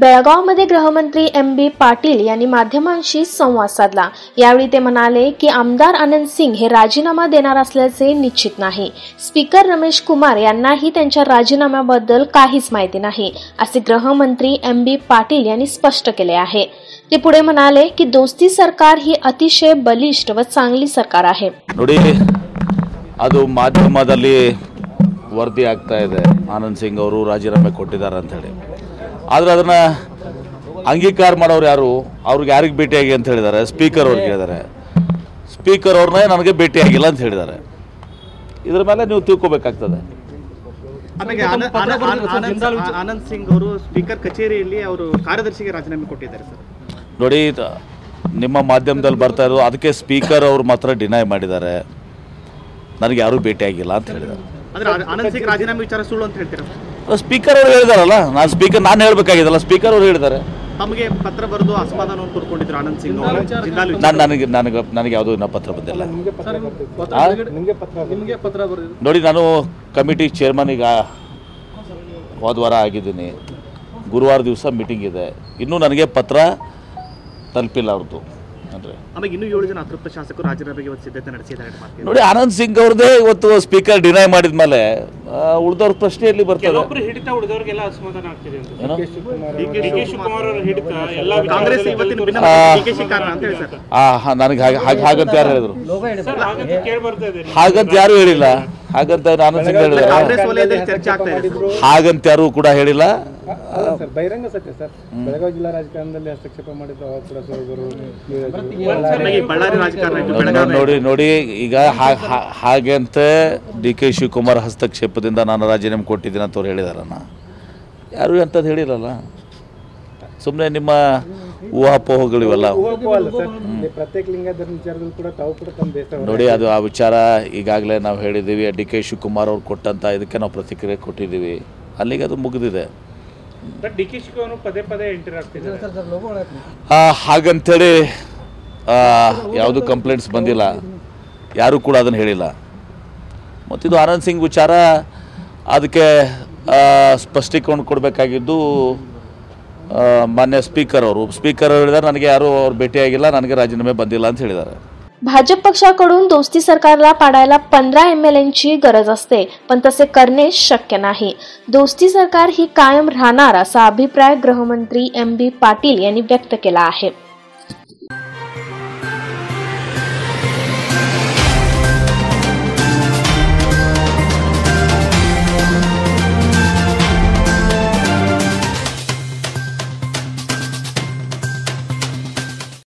बेळगावमध्ये गृहमंत्री एम.बी. पाटील यांनी माध्यमांशी संवाद साधला। यावेळी ते म्हणाले की आमदार आनंद सिंह हे राजीनामा देणार असल्याचे निश्चित नाही। स्पीकर रमेश कुमार यांनाही त्यांच्या राजीनाम्याबद्दल काहीच माहिती नाही असे गृहमंत्री एम.बी. पाटील यांनी स्पष्ट केले आहे। ते पुढे म्हणाले की दोस्ती सरकार ही अतिशय बलिष्ठ व चांगली सरकार आहे। ಅದು ಮಾಧ್ಯಮದಲ್ಲಿ ವರದಿ ಆಗ್ತಾ ಇದೆ ಆನಂದ್ ಸಿಂಗ್ ಅವರು ರಾಜೀನಾಮೆ ಕೊಟ್ಟಿದ್ದಾರೆ ಅಂತ ಹೇಳಿ, ಆದರೆ ಅದನ್ನು ಅಂಗೀಕಾರ ಮಾಡೋರು ಯಾರು, ಅವ್ರಿಗೆ ಯಾರಿಗೆ ಭೇಟಿಯಾಗಿ ಅಂತ ಹೇಳಿದ್ದಾರೆ, ಸ್ಪೀಕರ್ ಅವ್ರಿಗೆ ಹೇಳಿದ್ದಾರೆ, ಸ್ಪೀಕರ್ ಅವ್ರನ್ನೇ ನನಗೆ ಭೇಟಿಯಾಗಿಲ್ಲ ಅಂತ ಹೇಳಿದ್ದಾರೆ। ಇದರ ಮೇಲೆ ನೀವು ತಿಳ್ಕೋಬೇಕಾಗ್ತದೆ। ಆಮೇಲೆ ಆನಂದ್ ಸಿಂಗ್ ಅವರು ಸ್ಪೀಕರ್ ಕಚೇರಿಯಲ್ಲಿ ಅವರು ಕಾರ್ಯದರ್ಶಿಗೆ ರಾಜೀನಾಮೆ ಕೊಟ್ಟಿದ್ದಾರೆ ಸರ್, ನೋಡಿ ನಿಮ್ಮ ಮಾಧ್ಯಮದಲ್ಲಿ ಬರ್ತಾ ಇರೋದು, ಅದಕ್ಕೆ ಸ್ಪೀಕರ್ ಅವರು ಮಾತ್ರ ಡಿನೈ ಮಾಡಿದ್ದಾರೆ, ನನಗೆ ಯಾರೂ ಭೇಟಿಯಾಗಿಲ್ಲ ಅಂತ ಹೇಳಿದ್ದಾರೆ। ಆನಂದ್ ಸಿಂಗ್ ರಾಜೀನಾಮೆ ವಿಚಾರ ಸುಳ್ಳು ಅಂತ ಹೇಳ್ತೀರಾ? ಸ್ಪೀಕರ್ ಅವರು ಹೇಳಿದಾರಲ್ಲ, ನಾನು ಹೇಳಬೇಕಾಗಿದ್ದಲ್ಲ, ಸ್ಪೀಕರ್ ಅವರು ಹೇಳಿದ್ದಾರೆ। ತಮಗೆ ಪತ್ರ ಬರೆದು ಅಸಮಾಧಾನವನ್ನು ತೋರ್ಕೊಂಡಿದ್ರು ಆನಂದ್ ಸಿಂಗ್ ಅವರು? ನನಗೆ ಯಾವುದೂ ಇನ್ನೂ ಪತ್ರ ಬಂದಿಲ್ಲ। ನೋಡಿ, ನಾನು ಕಮಿಟಿ ಚೇರ್ಮನ್ ಈಗ ಹೋದ ವಾರ ಆಗಿದ್ದೀನಿ, ಗುರುವಾರ ದಿವಸ ಮೀಟಿಂಗ್ ಇದೆ, ಇನ್ನೂ ನನಗೆ ಪತ್ರ ತಲುಪಿಲ್ಲ ಅವ್ರದ್ದು। ನೋಡಿ, ಆನಂದ್ ಸಿಂಗ್ ಅವ್ರದೇ ಇವತ್ತು ಸ್ಪೀಕರ್ ಡಿನೈ ಮಾಡಿದ್ಮೇಲೆ ಉಳಿದವ್ರ ಪ್ರಶ್ನೆ ಎಲ್ಲಿ ಬರ್ತದೆ? ನನಗೆ ಹಾಗಂತ ಯಾರು ಹೇಳಿದ್ರು? ಹಾಗಂತ ಯಾರು ಹೇಳಿಲ್ಲ, ಹಾಗಂತ ಆನಂದ್ ಸಿಂಗ್ ಹೇಳಿದ್ರು, ಹಾಗಂತ ಯಾರು ಕೂಡ ಹೇಳಿಲ್ಲ। ಬಹಿರಂಗ ಸತ್ಯ ಸರ್, ಬೆಳಗಾವಿ ಜಿಲ್ಲಾ ರಾಜಕಾರಣದಲ್ಲಿ ಹಸ್ತಕ್ಷೇಪ ಮಾಡಿದ್ರು। ನೋಡಿ ಈಗ ಹಾಗೆಂತ ಡಿ ಕೆ ಶಿವಕುಮಾರ್ ಹಸ್ತಕ್ಷೇಪದಿಂದ ನಾನು ರಾಜೀನಾಮೆ ಕೊಟ್ಟಿದ್ದೀನಿ ಅಂತ ಅವ್ರು ಹೇಳಿದಾರಣ್ಣ, ಯಾರು ಎಂಥದ್ದು ಹೇಳಿರಲ್ಲ, ಸುಮ್ಮನೆ ನಿಮ್ಮ ಊಹಾಪೋಹಗಳಿವೆಲ್ಲ। ನೋಡಿ, ಅದು ಆ ವಿಚಾರ ಈಗಾಗಲೇ ನಾವು ಹೇಳಿದ್ದೀವಿ, ಡಿ ಕೆ ಶಿವಕುಮಾರ್ ಅವ್ರು ಕೊಟ್ಟಂಥ ಇದಕ್ಕೆ ನಾವು ಪ್ರತಿಕ್ರಿಯೆ ಕೊಟ್ಟಿದ್ದೀವಿ, ಅಲ್ಲಿಗೆ ಅದು ಮುಗಿದಿದೆ। ಹಾಗಂತೇಳಿ ಯಾವುದು ಕಂಪ್ಲೇಂಟ್ಸ್ ಬಂದಿಲ್ಲ, ಯಾರು ಕೂಡ ಅದನ್ನು ಹೇಳಿಲ್ಲ। ಮತ್ತಿದು ಆನಂದ್ ಸಿಂಗ್ ವಿಚಾರ, ಅದಕ್ಕೆ ಸ್ಪಷ್ಟೀಕರಣ ಕೊಡಬೇಕಾಗಿದ್ದು ಮಾನ್ಯ ಸ್ಪೀಕರ್ ಅವರು। ಸ್ಪೀಕರ್ ಅವರು ಹೇಳಿದ್ದಾರೆ ನನಗೆ ಯಾರು ಅವ್ರು ಭೇಟಿಯಾಗಿಲ್ಲ, ನನಗೆ ರಾಜೀನಾಮೆ ಬಂದಿಲ್ಲ ಅಂತ ಹೇಳಿದ್ದಾರೆ। भाजप पक्षाकडून दोस्ती सरकारला पाडायला 15 MLAंची गरज असते, पण तसे करणे शक्य नाही। दोस्ती सरकार ही कायम राहणार असा अभिप्राय गृहमंत्री एम.बी. पाटील यांनी व्यक्त केला आहे।